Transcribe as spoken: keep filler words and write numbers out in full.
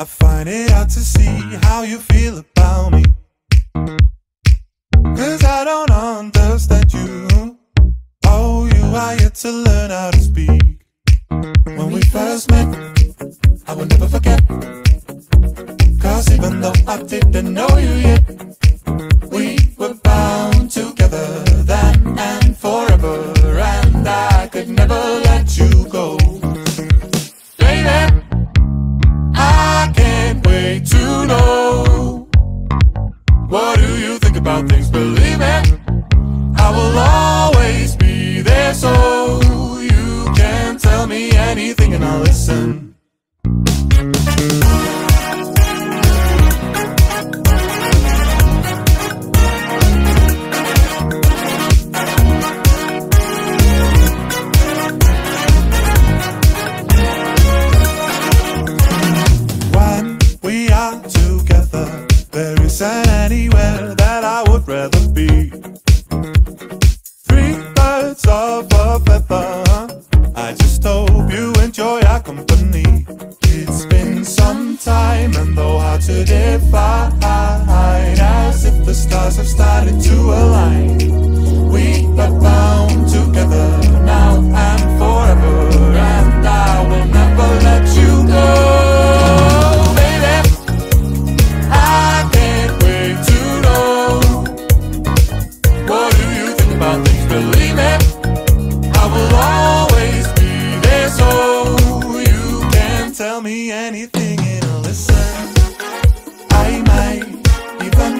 I find it out to see how you feel about me, 'cause I don't understand you. Oh, you are yet to learn how to speak. When we first met, I will never forget, 'cause even though I didn't know you yet, we were bound together then and forever, and I could never let you go. Baby, I can't wait to know, what do you think about things? Believe me, I will always be there, so you can tell me anything and I'll listen.